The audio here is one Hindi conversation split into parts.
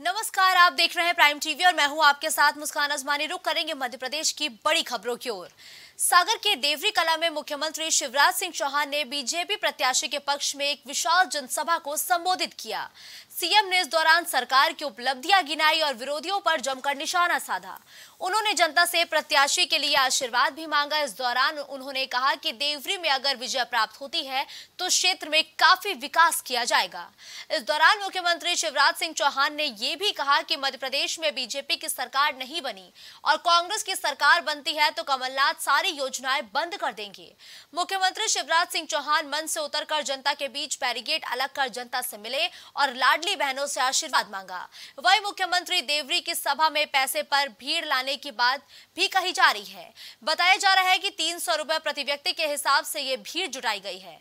नमस्कार, आप देख रहे हैं प्राइम टीवी और मैं हूं आपके साथ मुस्कान आजमानी। रुक करेंगे मध्य प्रदेश की बड़ी खबरों की ओर। सागर के देवरी कला में मुख्यमंत्री शिवराज सिंह चौहान ने बीजेपी प्रत्याशी के पक्ष में एक विशाल जनसभा को संबोधित किया। सीएम ने इस दौरान सरकार की उपलब्धियां गिनाई और विरोधियों पर जमकर निशाना साधा। उन्होंने जनता से प्रत्याशी के लिए आशीर्वाद भी मांगा। इस दौरान उन्होंने कहा कि देवरी में अगर विजय प्राप्त होती है तो क्षेत्र में काफी विकास किया जाएगा। इस दौरान मुख्यमंत्री शिवराज सिंह चौहान ने ये भी कहा कि मध्य प्रदेश में बीजेपी की सरकार नहीं बनी और कांग्रेस की सरकार बनती है तो कमलनाथ सारी योजनाएं बंद कर देंगे। मुख्यमंत्री शिवराज सिंह चौहान मंच से उतरकर जनता के बीच बैरिकेड अलग कर जनता से मिले और लाडली बहनों से आशीर्वाद मांगा। वही मुख्यमंत्री देवरी की सभा में पैसे पर भीड़ लाने की बात भी कही जा रही है। बताया जा रहा है कि 300 रुपए प्रति व्यक्ति के हिसाब से ये भीड़ जुटाई गई है।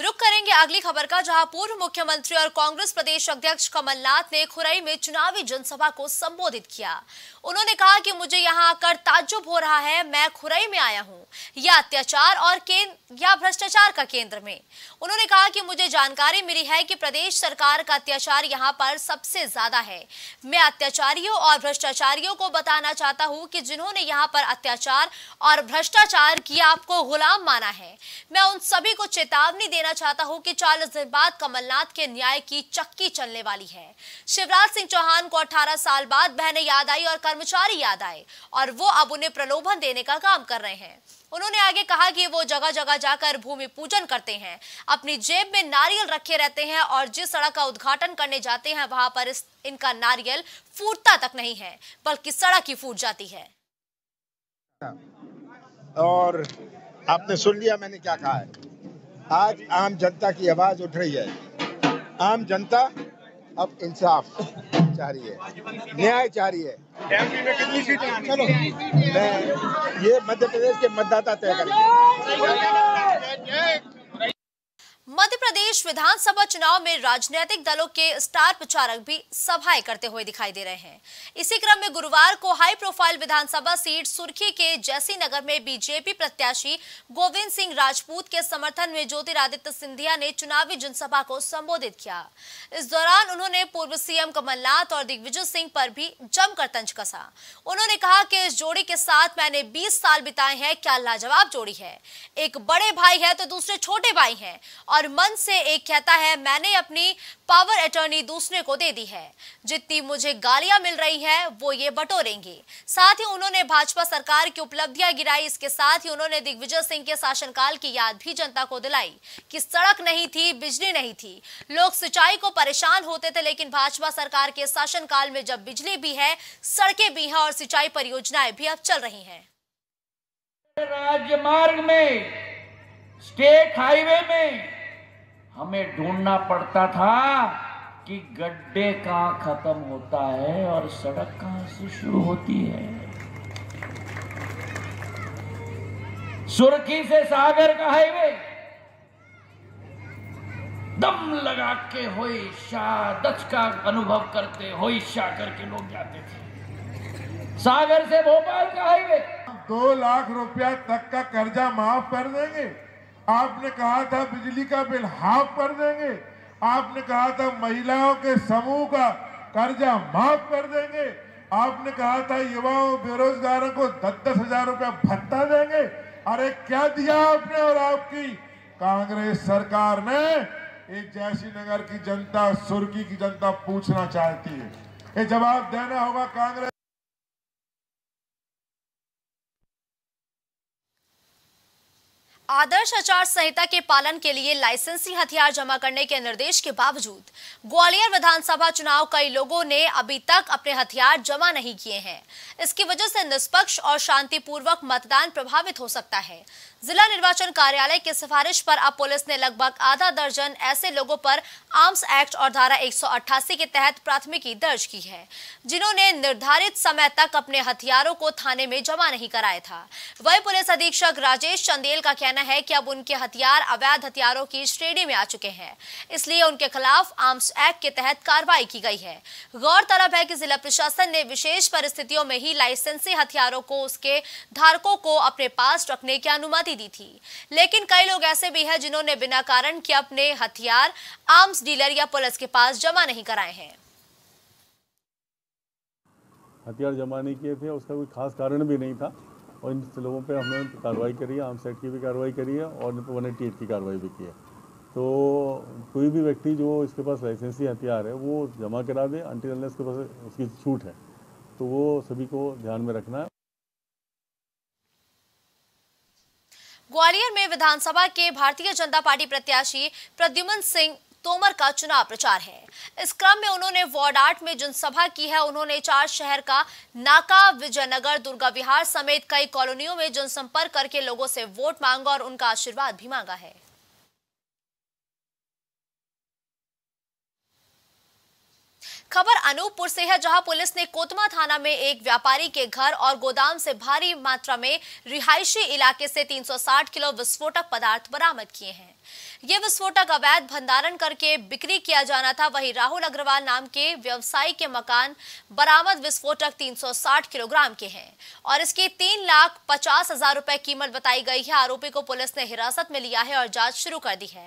रुक करेंगे अगली खबर का, जहां पूर्व मुख्यमंत्री और कांग्रेस प्रदेश अध्यक्ष कमलनाथ ने खुरई में चुनावी जनसभा को संबोधित किया। उन्होंने कहा कि मुझे यहां आकर ताज्जुब हो रहा है, मैं खुरई में आया हूं, यह अत्याचार और भ्रष्टाचार का केंद्र में। उन्होंने कहा कि मुझे जानकारी मिली है कि प्रदेश सरकार का अत्याचार यहाँ पर सबसे ज्यादा है। मैं अत्याचारियों और भ्रष्टाचारियों को बताना चाहता हूँ कि जिन्होंने यहाँ पर अत्याचार और भ्रष्टाचार किया, आपको गुलाम माना है। मैं उन सभी को चेतावनी देना चाहता हूं कि 40 दिन बाद कमलनाथ के न्याय की चक्की चलने वाली है। शिवराज सिंह चौहान को 18 साल बाद बहनें याद आई और कर्मचारी याद आए और वो अब उन्हें प्रलोभन देने का काम कर रहे हैं। उन्होंने आगे कहा कि वो जगह जगह जाकर भूमि पूजन करते हैं, अपनी जेब में नारियल रखे रहते हैं और जिस सड़क का उद्घाटन करने जाते हैं वहां पर इनका नारियल फूटता तक नहीं है, बल्कि सड़क ही फूट जाती है। और आपने सुन लिया मैंने क्या कहा है। आज आम जनता की आवाज उठ रही है। आम जनता अब इंसाफ चाह रही है, न्याय चाह रही है। मैं ये मध्य प्रदेश के मतदाता तय करेंगे। मध्य प्रदेश विधानसभा चुनाव में राजनीतिक दलों के स्टार प्रचारक भी सभाएं करते हुए दिखाई दे रहे हैं। इसी क्रम में गुरुवार को हाई प्रोफाइल विधानसभा सीट सुर्खी के जैसीनगर में बीजेपी प्रत्याशी गोविंद सिंह राजपूत के समर्थन में ज्योतिरादित्य सिंधिया ने चुनावी जनसभा को संबोधित किया। इस दौरान उन्होंने पूर्व सीएम कमलनाथ और दिग्विजय सिंह पर भी जमकर तंज कसा। उन्होंने कहा कि इस जोड़ी के साथ मैंने 20 साल बिताए हैं, क्या लाजवाब जोड़ी है। एक बड़े भाई है तो दूसरे छोटे भाई है और मन से एक कहता है मैंने अपनी पावर अटॉर्नी दूसरे को दे दी है, जितनी मुझे गालियां मिल रही है वो ये बटोरेंगे। साथ ही उन्होंने भाजपा सरकार की उपलब्धियां गिराई। इसके साथ ही उन्होंने दिग्विजय सिंह के शासनकाल की याद भी जनता को दिलाई कि सड़क नहीं थी, बिजली नहीं थी, लोग सिंचाई को परेशान होते थे, लेकिन भाजपा सरकार के शासनकाल में जब बिजली भी है, सड़कें भी है और सिंचाई परियोजनाएं भी अब चल रही है। राजमार्ग में, स्टेट हाईवे में हमें ढूंढना पड़ता था कि गड्ढे कहाँ खत्म होता है और सड़क कहाँ से शुरू होती है। सुर्खी से सागर का हाईवे दम लगा के होई शाह का अनुभव करते होई शाह करके लोग जाते थे। सागर से भोपाल का हाईवे 2 लाख रुपया तक का कर्जा माफ कर देंगे। आपने कहा था बिजली का बिल हाफ कर देंगे। आपने कहा था महिलाओं के समूह का कर्जा माफ कर देंगे। आपने कहा था युवाओं बेरोजगारों को 10-10 हजार रुपया भत्ता देंगे। अरे क्या दिया आपने। और आपकी कांग्रेस सरकार ने ये जैसीनगर की जनता, सुर्खी की जनता पूछना चाहती है, ये जवाब देना होगा कांग्रेस। आदर्श आचार संहिता के पालन के लिए लाइसेंसी हथियार जमा करने के निर्देश के बावजूद ग्वालियर विधानसभा चुनाव कई लोगों ने अभी तक अपने हथियार जमा नहीं किए हैं। इसकी वजह से निष्पक्ष और शांतिपूर्वक मतदान प्रभावित हो सकता है। जिला निर्वाचन कार्यालय की सिफारिश पर अब पुलिस ने लगभग आधा दर्जन ऐसे लोगों पर आर्म्स एक्ट और धारा 188 के तहत प्राथमिकी दर्ज की है, जिन्होंने निर्धारित समय तक अपने हथियारों को थाने में जमा नहीं कराया था। वही पुलिस अधीक्षक राजेश चंदेल का कहना कहना है कि अब उनके हथियार अवैध हथियारों की श्रेणी में आ चुके हैं, इसलिए उनके खिलाफ आर्म्स एक्ट के तहत कार्रवाई की गई है। गौरतलब है कि जिला प्रशासन ने विशेष परिस्थितियों में ही लाइसेंसी हथियारों को उसके धारकों को अपने पास रखने की अनुमति दी थी, लेकिन कई लोग ऐसे भी हैं जिन्होंने बिना कारण के अपने हथियार आर्म्स डीलर या पुलिस के पास जमा नहीं कराए हैं। हथियार जमा नहीं किए थे, उसका कोई खास कारण भी नहीं था और इन लोगों पे हमने कार्रवाई करी है, आर्म्स एक्ट की भी कार्रवाई करी है और 188 की कार्रवाई भी की है। तो कोई भी व्यक्ति जो इसके पास लाइसेंसी हथियार है वो जमा करा दे, अनटिल अनलेस के पास उसकी छूट है, तो वो सभी को ध्यान में रखना है। ग्वालियर में विधानसभा के भारतीय जनता पार्टी प्रत्याशी प्रद्युमन सिंह तोमर का चुनाव प्रचार है। इस क्रम में उन्होंने वार्ड 8 में जनसभा की है। उन्होंने 4 शहर का नाका, विजयनगर, दुर्गा विहार समेत कई कॉलोनियों में जनसंपर्क करके लोगों से वोट मांगा और उनका आशीर्वाद भी मांगा है। खबर अनूपपुर से है, जहां पुलिस ने कोतमा थाना में एक व्यापारी के घर और गोदाम से भारी मात्रा में रिहायशी इलाके से 360 किलो विस्फोटक पदार्थ बरामद किए हैं। ये विस्फोटक अवैध भंडारण करके बिक्री किया जाना था। वहीं राहुल अग्रवाल नाम के व्यवसायी के मकान बरामद विस्फोटक 360 किलोग्राम के हैं और इसकी 3,50,000 रुपए कीमत बताई गई है। आरोपी को पुलिस ने हिरासत में लिया है और जांच शुरू कर दी है।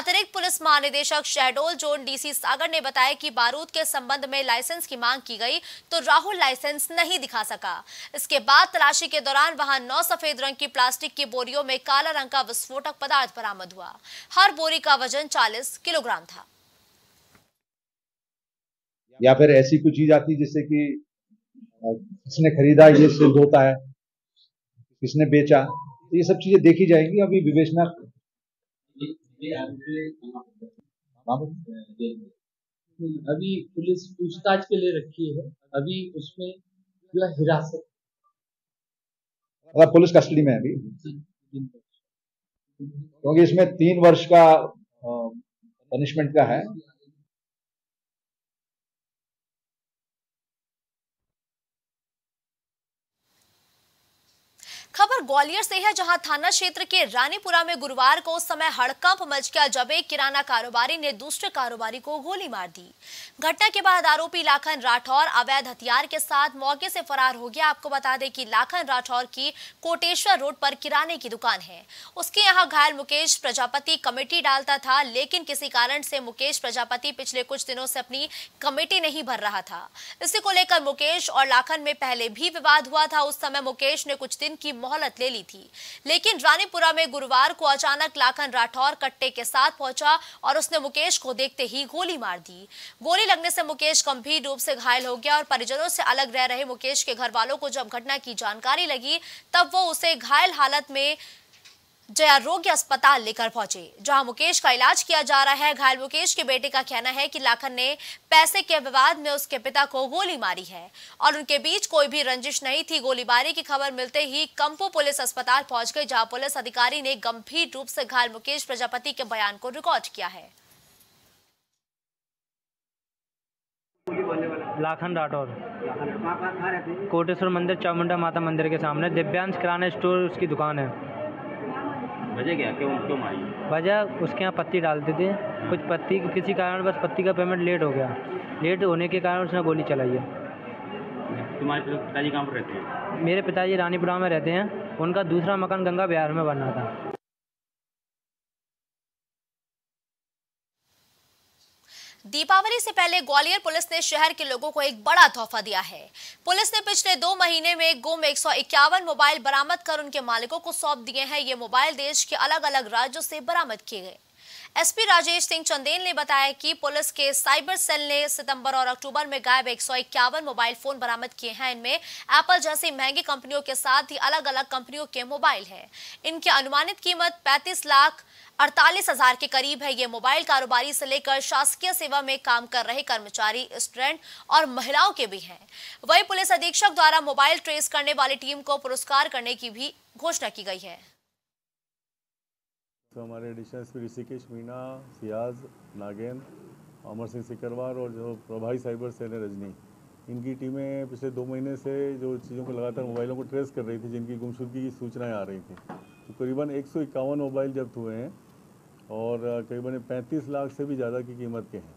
अतिरिक्त पुलिस महानिदेशक शहडोल जोन डीसी सागर ने बताया कि बारूद के संबंध में लाइसेंस की मांग की गई तो राहुल लाइसेंस नहीं दिखा सका। इसके बाद तलाशी के दौरान वहां 9 सफेद रंग की प्लास्टिक की बोरियों में काला रंग का विस्फोटक पदार्थ बरामद हुआ। हर बोरी का वजन 40 किलोग्राम था। या फिर ऐसी कुछ चीज आती जिससे कि किसने खरीदा ये सिद्ध होता है, किसने बेचा, ये सब चीजें देखी जाएंगी। अभी विवेचना अभी पुलिस पूछताछ के लिए रखी है, अभी उसमें जो हिरासत पुलिस कस्टडी में है अभी, क्योंकि इसमें 3 वर्ष का पनिशमेंट का है। खबर ग्वालियर से है, जहां थाना क्षेत्र के रानीपुरा में गुरुवार को उस समय हड़कंप मच गया जब एक किराना कारोबारी ने दूसरे कारोबारी को गोली मार दी। घटना के बाद आरोपी लाखन राठौर अवैध हथियार के साथ मौके से फरार हो गया। आपको बता दें कि लाखन राठौर की कोटेश्वर रोड पर किराने की दुकान है। उसके यहाँ घायल मुकेश प्रजापति कमेटी डालता था, लेकिन किसी कारण से मुकेश प्रजापति पिछले कुछ दिनों से अपनी कमेटी नहीं भर रहा था। इसी को लेकर मुकेश और लाखन में पहले भी विवाद हुआ था। उस समय मुकेश ने कुछ दिन की मोहलत ले ली थी, लेकिन रानीपुरा में गुरुवार को अचानक लाखन राठौर कट्टे के साथ पहुंचा और उसने मुकेश को देखते ही गोली मार दी। गोली लगने से मुकेश गंभीर रूप से घायल हो गया और परिजनों से अलग रह रहे मुकेश के घर वालों को जब घटना की जानकारी लगी तब वो उसे घायल हालत में जयारोग्य अस्पताल लेकर पहुंचे, जहां मुकेश का इलाज किया जा रहा है। घायल मुकेश के बेटे का कहना है कि लाखन ने पैसे के विवाद में उसके पिता को गोली मारी है और उनके बीच कोई भी रंजिश नहीं थी। गोलीबारी की खबर मिलते ही कंपो पुलिस अस्पताल पहुंच गई, जहां पुलिस अधिकारी ने गंभीर रूप से घायल मुकेश प्रजापति के बयान को रिकॉर्ड किया है। लाखन राठौर कोटेश्वर मंदिर, चामुंडा माता मंदिर के सामने दिव्यांश किराना स्टोर उसकी दुकान है। वजह क्या, क्यों मारी? वजह उसके यहाँ पत्ती डालते थे, कुछ पत्ती किसी कारण बस पत्ती का पेमेंट लेट हो गया, लेट होने के कारण उसने गोली चलाई है। तुम्हारे पिताजी कहाँ पर रहते हैं? मेरे पिताजी रानीपुरा में रहते हैं, उनका दूसरा मकान गंगा विहार में बना था। दीपावली से पहले ग्वालियर पुलिस ने शहर के लोगों को एक बड़ा तोहफा दिया है। पुलिस ने पिछले 2 महीने में गुम 151 मोबाइल बरामद कर उनके मालिकों को सौंप दिए हैं। ये मोबाइल देश के अलग अलग राज्यों से बरामद किए गए। एसपी राजेश सिंह चंदेल ने बताया कि पुलिस के साइबर सेल ने सितंबर और अक्टूबर में गायब 151 मोबाइल फोन बरामद किए हैं। इनमें एप्पल जैसी महंगी कंपनियों के साथ ही अलग अलग कंपनियों के मोबाइल हैं। इनकी अनुमानित कीमत 35,48,000 के करीब है। ये मोबाइल कारोबारी से लेकर शासकीय सेवा में काम कर रहे कर्मचारी, स्टूडेंट और महिलाओं के भी हैं। वहीं पुलिस अधीक्षक द्वारा मोबाइल ट्रेस करने वाली टीम को पुरस्कार करने की भी घोषणा की गई है। तो हमारे एडिशनल एसपी ऋषिकेश मीणा, सियाज नागेंद्र, अमर सिंह सिकरवार और जो प्रभारी साइबर सेल रजनी, इनकी टीमें पिछले 2 महीने से जो चीज़ों को लगातार मोबाइलों को ट्रेस कर रही थी जिनकी गुमशुदगी की सूचनाएँ आ रही थी, तो करीबन 151 मोबाइल जब्त हुए हैं और करीबन 35 लाख से भी ज़्यादा की कीमत के हैं।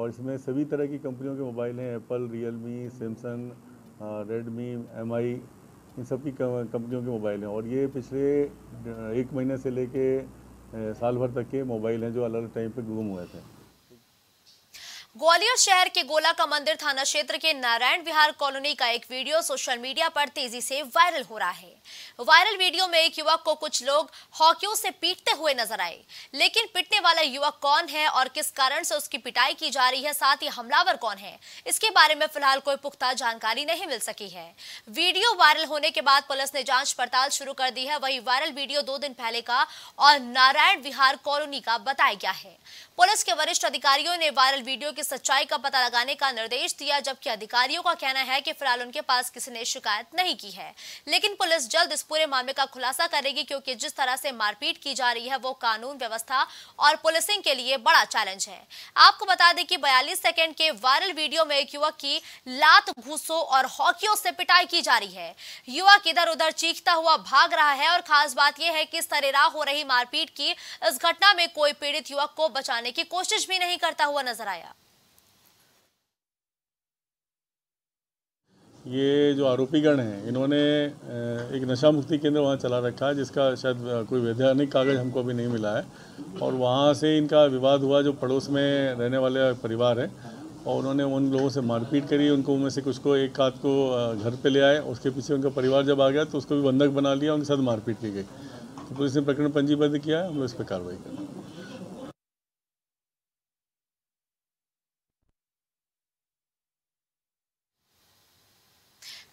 और इसमें सभी तरह की कंपनियों के मोबाइल हैं, Apple, Realme, Samsung, Redmi, MI, इन सब की कंपनियों के मोबाइल हैं। और ये पिछले 1 महीने से लेके साल भर तक के मोबाइल हैं जो अलग अलग टाइम पे गुम हुए थे। ग्वालियर शहर के गोला का मंदिर थाना क्षेत्र के नारायण विहार कॉलोनी का एक वीडियो सोशल मीडिया पर तेजी से वायरल हो रहा है। वायरल वीडियो में एक युवक को कुछ लोग हॉकियों से पीटते हुए नजर आए, लेकिन पीटने वाला युवक कौन है और किस कारण से उसकी पिटाई की जा रही है, साथ ही हमलावर कौन है, इसके बारे में फिलहाल कोई पुख्ता जानकारी नहीं मिल सकी है। वीडियो वायरल होने के बाद पुलिस ने जांच पड़ताल शुरू कर दी है। वही वायरल वीडियो 2 दिन पहले का और नारायण विहार कॉलोनी का बताया गया है। पुलिस के वरिष्ठ अधिकारियों ने वायरल वीडियो की सच्चाई का पता लगाने का निर्देश दिया, जबकि अधिकारियों का कहना है कि फिलहाल उनके पास किसी ने शिकायत नहीं की है, लेकिन पुलिस जल्द इस पूरे मामले का खुलासा करेगी, क्योंकि जिस तरह से मारपीट की जा रही है वो कानून व्यवस्था और पुलिसिंग के लिए बड़ा चैलेंज है। आपको बता दें कि 42 सेकंड के वायरल वीडियो में एक युवक की लात, घूसों और हॉकियों से पिटाई की जा रही है। युवक इधर उधर चीखता हुआ भाग रहा है और खास बात यह है कि सरेराह हो रही मारपीट की इस घटना में कोई पीड़ित युवक को बचाने की कोशिश भी नहीं करता हुआ नजर आया। ये जो आरोपीगण हैं, इन्होंने एक नशा मुक्ति केंद्र वहाँ चला रखा है, जिसका शायद कोई वैधानिक कागज़ हमको अभी नहीं मिला है। और वहाँ से इनका विवाद हुआ, जो पड़ोस में रहने वाले परिवार है, और उन्होंने उन लोगों से मारपीट करी। उनको उनमें से कुछ को एक आध को घर पे ले आए, उसके पीछे उनका परिवार जब आ गया तो उसको भी बंधक बना लिया, उनके साथ मारपीट की गई। तो पुलिस ने प्रकरण पंजीबद्ध किया है, हम लोग इस पर कार्रवाई करें।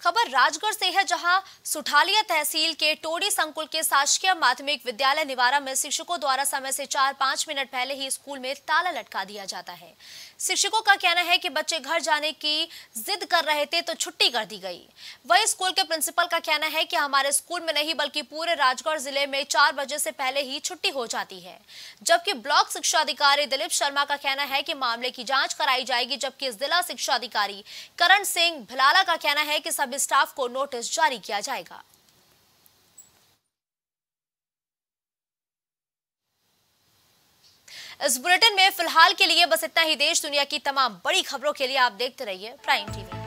खबर राजगढ़ से है, जहां सुठालिया तहसील के टोडी संकुल के शासकीय माध्यमिक विद्यालय निवारा में शिक्षकों द्वारा समय से 4-5 मिनट पहले ही स्कूल में ताला लटका दिया जाता है। शिक्षकों का कहना है कि बच्चे घर जाने की जिद कर रहे थे तो छुट्टी कर दी गई। वही स्कूल के प्रिंसिपल का कहना है कि हमारे स्कूल में नहीं बल्कि पूरे राजगढ़ जिले में 4 बजे से पहले ही छुट्टी हो जाती है। जबकि ब्लॉक शिक्षा अधिकारी दिलीप शर्मा का कहना है कि मामले की जाँच कराई जाएगी, जबकि जिला शिक्षा अधिकारी करण सिंह भिलाला का कहना है कि स्टाफ को नोटिस जारी किया जाएगा। इस बुलेटिन में फिलहाल के लिए बस इतना ही। देश दुनिया की तमाम बड़ी खबरों के लिए आप देखते रहिए प्राइम टीवी।